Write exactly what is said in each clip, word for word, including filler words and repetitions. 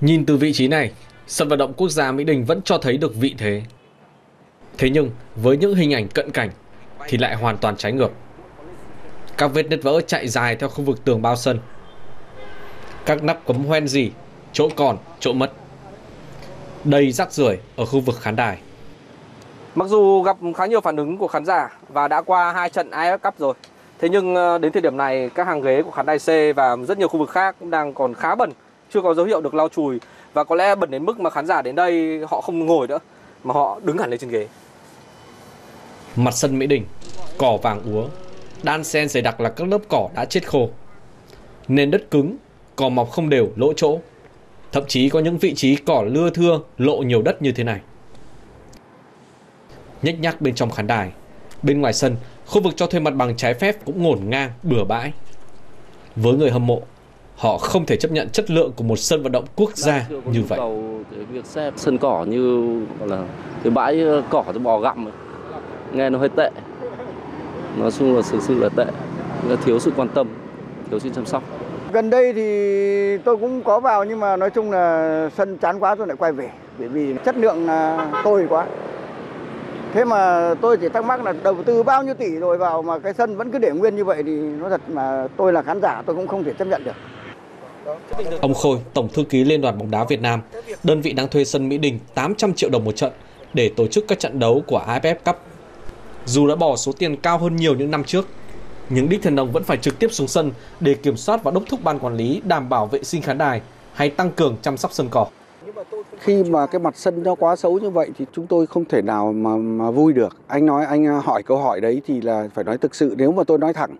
Nhìn từ vị trí này, sân vận động quốc gia Mỹ Đình vẫn cho thấy được vị thế. Thế nhưng, với những hình ảnh cận cảnh thì lại hoàn toàn trái ngược. Các vết nứt vỡ chạy dài theo khu vực tường bao sân. Các nắp cấm hoen gì, chỗ còn, chỗ mất. Đầy rác rưởi ở khu vực khán đài. Mặc dù gặp khá nhiều phản ứng của khán giả và đã qua hai trận a ép ép Cup rồi, thế nhưng đến thời điểm này các hàng ghế của khán đài C và rất nhiều khu vực khác cũng đang còn khá bẩn, chưa có dấu hiệu được lau chùi, và có lẽ bẩn đến mức mà khán giả đến đây họ không ngồi nữa mà họ đứng hẳn lên trên ghế. Mặt sân Mỹ Đình cỏ vàng úa, đan xen dày đặc là các lớp cỏ đã chết khô. Nền đất cứng, cỏ mọc không đều, lỗ chỗ. Thậm chí có những vị trí cỏ lưa thưa, lộ nhiều đất như thế này. Nhếch nhác bên trong khán đài, bên ngoài sân, khu vực cho thuê mặt bằng trái phép cũng ngổn ngang, bừa bãi. Với người hâm mộ, họ không thể chấp nhận chất lượng của một sân vận động quốc gia như vậy. Cái việc xếp sân cỏ như là cái bãi cỏ cho bò gặm ấy. Nghe nó hơi tệ. Nói chung là thực sự là tệ, thiếu sự quan tâm, thiếu sự chăm sóc. Gần đây thì tôi cũng có vào nhưng mà nói chung là sân chán quá tôi lại quay về, bởi vì chất lượng là tồi quá. Thế mà tôi chỉ thắc mắc là đầu tư bao nhiêu tỷ rồi vào mà cái sân vẫn cứ để nguyên như vậy thì nó thật mà tôi là khán giả tôi cũng không thể chấp nhận được. Ông Khôi, Tổng Thư ký Liên đoàn bóng đá Việt Nam, đơn vị đang thuê sân Mỹ Đình tám trăm triệu đồng một trận để tổ chức các trận đấu của a ép ép Cup. Dù đã bỏ số tiền cao hơn nhiều những năm trước, những đích thân ông vẫn phải trực tiếp xuống sân để kiểm soát và đốc thúc ban quản lý đảm bảo vệ sinh khán đài hay tăng cường chăm sóc sân cỏ. Khi mà cái mặt sân nó quá xấu như vậy thì chúng tôi không thể nào mà, mà vui được. Anh nói anh hỏi câu hỏi đấy thì là phải nói thực sự, nếu mà tôi nói thẳng,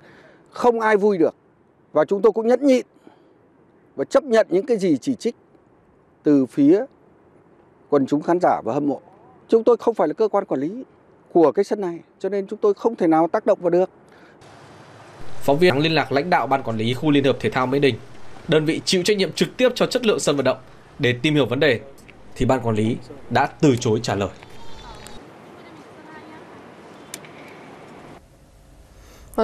không ai vui được. Và chúng tôi cũng nhẫn nhịn và chấp nhận những cái gì chỉ trích từ phía quần chúng khán giả và hâm mộ. Chúng tôi không phải là cơ quan quản lý của cái sân này cho nên chúng tôi không thể nào tác động vào được. Phóng viên liên lạc lãnh đạo Ban Quản lý Khu Liên Hợp Thể thao Mỹ Đình, đơn vị chịu trách nhiệm trực tiếp cho chất lượng sân vận động, để tìm hiểu vấn đề thì Ban Quản lý đã từ chối trả lời.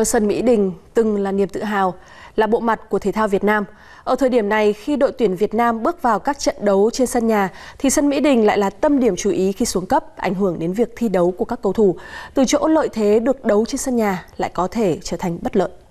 Sân Mỹ Đình từng là niềm tự hào, là bộ mặt của thể thao Việt Nam. Ở thời điểm này, khi đội tuyển Việt Nam bước vào các trận đấu trên sân nhà, thì sân Mỹ Đình lại là tâm điểm chú ý khi xuống cấp, ảnh hưởng đến việc thi đấu của các cầu thủ. Từ chỗ lợi thế được đấu trên sân nhà lại có thể trở thành bất lợi.